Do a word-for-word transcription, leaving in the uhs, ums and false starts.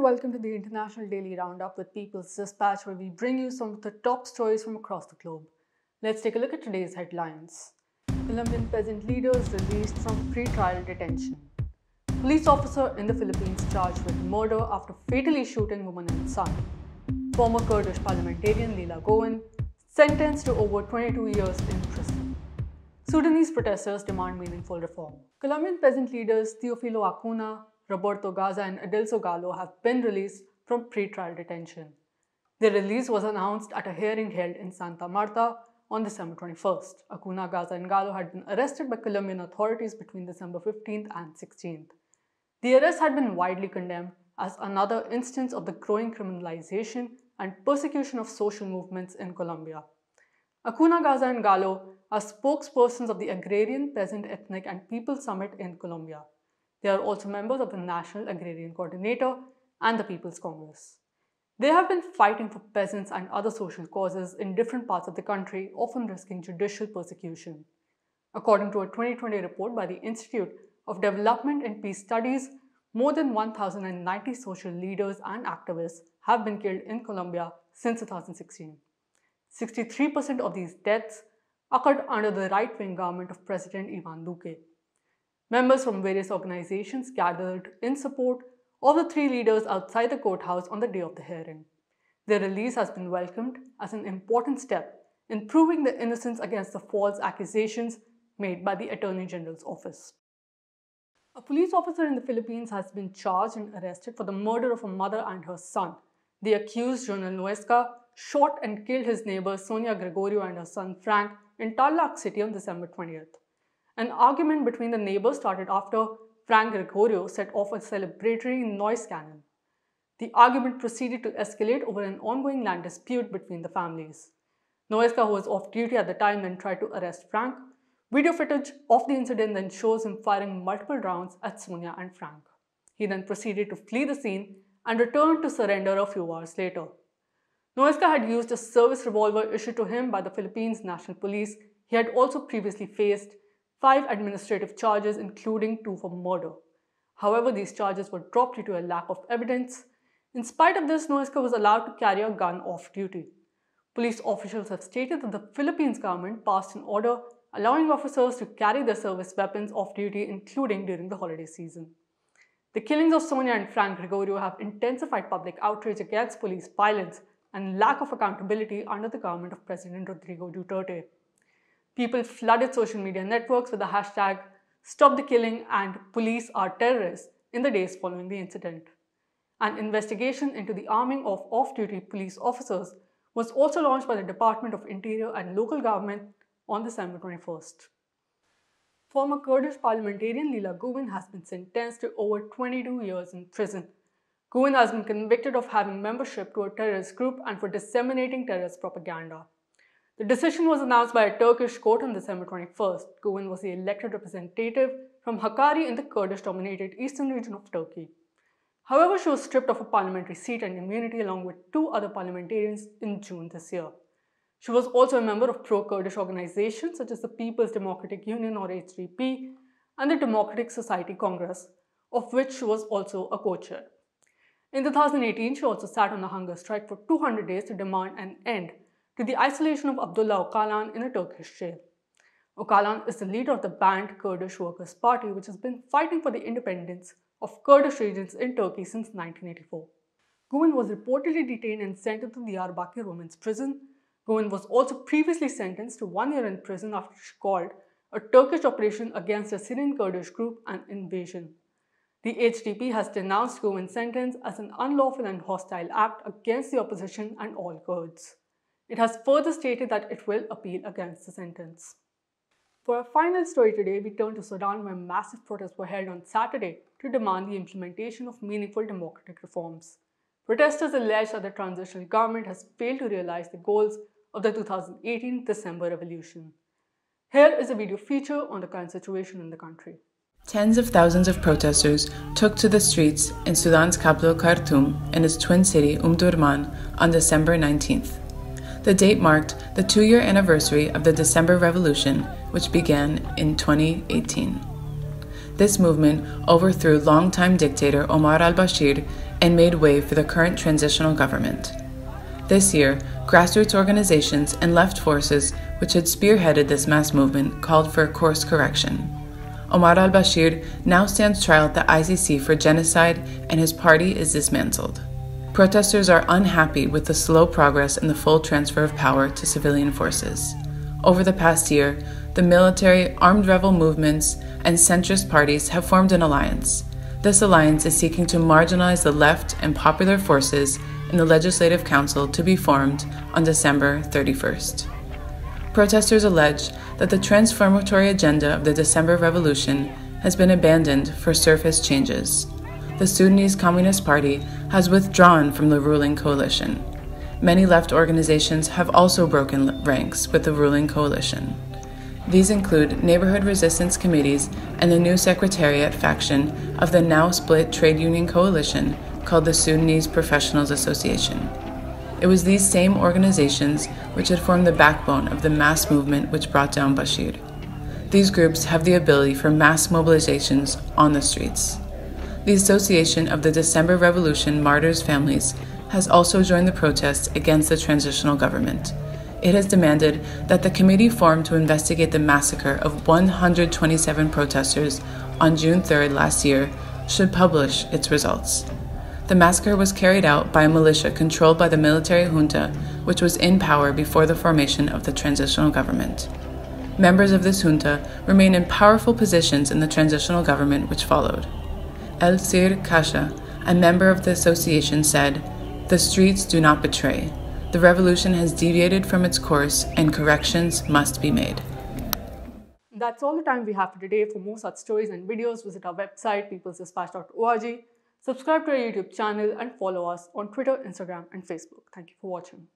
and welcome to the International Daily Roundup with People's Dispatch, where we bring you some of the top stories from across the globe. Let's take a look at today's headlines. Colombian peasant leaders released from pre-trial detention. Police officer in the Philippines charged with murder after fatally shooting woman and son. Former Kurdish parliamentarian Leyla Güven sentenced to over twenty-two years in prison. Sudanese protesters demand meaningful reform. Colombian peasant leaders Teofilo Acuna, Roberto Gaza and Adelso Gallo have been released from pre-trial detention. Their release was announced at a hearing held in Santa Marta on December twenty-first. Acuna, Gaza and Gallo had been arrested by Colombian authorities between December fifteenth and sixteenth. The arrest had been widely condemned as another instance of the growing criminalization and persecution of social movements in Colombia. Acuna, Gaza and Gallo are spokespersons of the Agrarian Peasant Ethnic and People Summit in Colombia. They are also members of the National Agrarian Coordinator and the People's Congress. They have been fighting for peasants and other social causes in different parts of the country, often risking judicial persecution. According to a twenty twenty report by the Institute of Development and Peace Studies, more than one thousand ninety social leaders and activists have been killed in Colombia since two thousand sixteen. sixty-three percent of these deaths occurred under the right-wing government of President Iván Duque. Members from various organizations gathered in support of the three leaders outside the courthouse on the day of the hearing. Their release has been welcomed as an important step in proving the innocence against the false accusations made by the Attorney General's office. A police officer in the Philippines has been charged and arrested for the murder of a mother and her son. The accused, Jonel Nuezca, shot and killed his neighbor Sonya Gregorio and her son Frank in Tarlac City on December twentieth. An argument between the neighbors started after Frank Gregorio set off a celebratory noise cannon. The argument proceeded to escalate over an ongoing land dispute between the families. Nuezca, who was off duty at the time, then tried to arrest Frank. Video footage of the incident then shows him firing multiple rounds at Sonia and Frank. He then proceeded to flee the scene and returned to surrender a few hours later. Nuezca had used a service revolver issued to him by the Philippines National Police. He had also previously faced five administrative charges, including two for murder. However, these charges were dropped due to a lack of evidence. In spite of this, Nuezca was allowed to carry a gun off duty. Police officials have stated that the Philippines government passed an order allowing officers to carry their service weapons off duty, including during the holiday season. The killings of Sonia and Frank Gregorio have intensified public outrage against police violence and lack of accountability under the government of President Rodrigo Duterte. People flooded social media networks with the hashtag Stop the Killing and Police Are Terrorists in the days following the incident. An investigation into the arming of off-duty police officers was also launched by the Department of Interior and local government on December twenty-first. Former Kurdish parliamentarian Leyla Güven has been sentenced to over twenty-two years in prison. Güven has been convicted of having membership to a terrorist group and for disseminating terrorist propaganda. The decision was announced by a Turkish court on December twenty-first. Güven was the elected representative from Hakkari in the Kurdish-dominated eastern region of Turkey. However, she was stripped of a parliamentary seat and immunity along with two other parliamentarians in June this year. She was also a member of pro-Kurdish organizations such as the People's Democratic Union or H D P and the Democratic Society Congress, of which she was also a co-chair. In two thousand eighteen, she also sat on a hunger strike for two hundred days to demand an end to the isolation of Abdullah Öcalan in a Turkish jail. Öcalan is the leader of the banned Kurdish Workers' Party, which has been fighting for the independence of Kurdish regions in Turkey since nineteen eighty-four. Güven was reportedly detained and sent to the Diyarbakir women's prison. Güven was also previously sentenced to one year in prison after she called a Turkish operation against a Syrian Kurdish group an invasion. The H D P has denounced Güven's sentence as an unlawful and hostile act against the opposition and all Kurds. It has further stated that it will appeal against the sentence. For our final story today, we turn to Sudan, where massive protests were held on Saturday to demand the implementation of meaningful democratic reforms. Protesters allege that the transitional government has failed to realize the goals of the two thousand eighteen December Revolution. Here is a video feature on the current situation in the country. Tens of thousands of protesters took to the streets in Sudan's capital Khartoum and its twin city Omdurman on December nineteenth. The date marked the two-year anniversary of the December Revolution, which began in twenty eighteen. This movement overthrew longtime dictator Omar al-Bashir and made way for the current transitional government. This year, grassroots organizations and left forces which had spearheaded this mass movement called for a course correction. Omar al-Bashir now stands trial at the I C C for genocide and his party is dismantled. Protesters are unhappy with the slow progress and the full transfer of power to civilian forces. Over the past year, the military, armed rebel movements, and centrist parties have formed an alliance. This alliance is seeking to marginalize the left and popular forces in the Legislative Council to be formed on December thirty-first. Protesters allege that the transformatory agenda of the December Revolution has been abandoned for surface changes. The Sudanese Communist Party has withdrawn from the ruling coalition. Many left organizations have also broken ranks with the ruling coalition. These include neighborhood resistance committees and the new secretariat faction of the now-split trade union coalition called the Sudanese Professionals Association. It was these same organizations which had formed the backbone of the mass movement which brought down Bashir. These groups have the ability for mass mobilizations on the streets. The Association of the December Revolution Martyrs Families has also joined the protests against the transitional government. It has demanded that the committee formed to investigate the massacre of one hundred twenty-seven protesters on June third last year should publish its results. The massacre was carried out by a militia controlled by the military junta, which was in power before the formation of the transitional government. Members of this junta remain in powerful positions in the transitional government which followed. El Sir Kasha, a member of the association, said, "The streets do not betray. The revolution has deviated from its course and corrections must be made." That's all the time we have for today. For more such stories and videos, visit our website peoples dispatch dot org. Subscribe to our YouTube channel and follow us on Twitter, Instagram and Facebook. Thank you for watching.